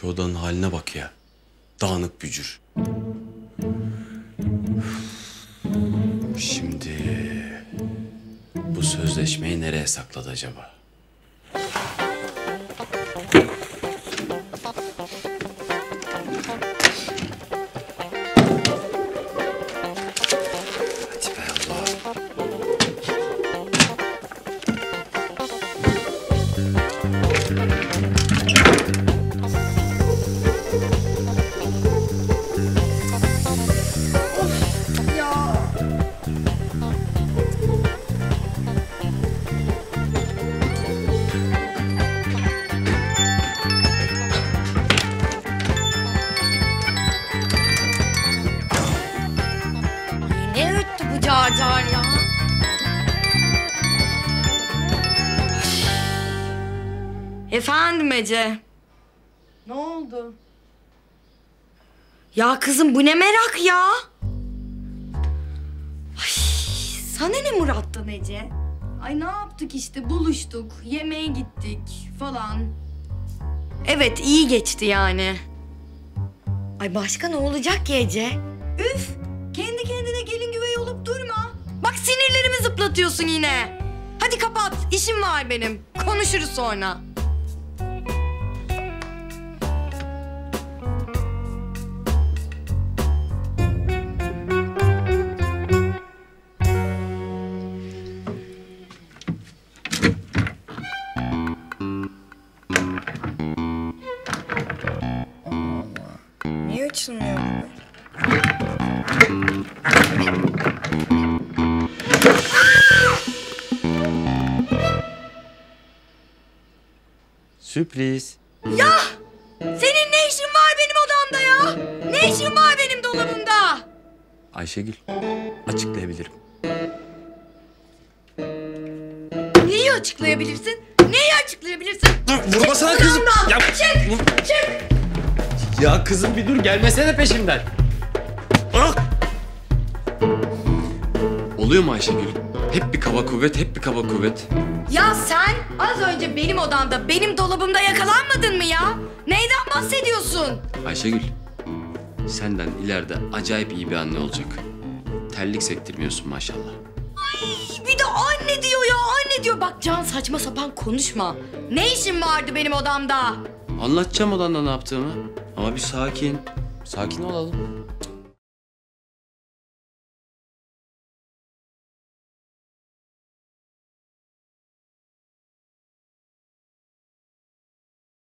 Şu odanın haline bak ya. Dağınık bücür. Şimdi bu sözleşmeyi nereye sakladı acaba? Efendim Ece. Ne oldu? Ya kızım bu ne merak ya? Ay, sana ne Murat'tan Ece? Ay ne yaptık işte, buluştuk, yemeğe gittik falan. Evet iyi geçti yani. Ay başka ne olacak ki Ece? Üf! Kendi kendine gelin güvey olup durma. Bak sinirlerimi zıplatıyorsun yine. Hadi kapat, işim var benim. Konuşuruz sonra. Sürpriz. Ya! Senin ne işin var benim odamda ya? Ne işin var benim dolabımda? Ayşegül, açıklayabilirim. Neyi açıklayabilirsin? Neyi açıklayabilirsin? Dur, vurmasana kızım. Ya, çık, çık. Ya kızım bir dur, gelmesene peşimden. Ah! Oluyor mu Ayşegül? Hep bir kaba kuvvet, hep bir kaba kuvvet. Ya sen az önce benim odamda, benim dolabımda yakalanmadın mı ya? Neyden bahsediyorsun? Ayşegül, senden ileride acayip iyi bir anne olacak. Terlik sektirmiyorsun maşallah. Ay, bir de anne diyor ya, anne diyor. Bak Can saçma sapan konuşma. Ne işin vardı benim odamda? Anlatacağım odanda ne yaptığımı. Ama bir sakin, sakin olalım.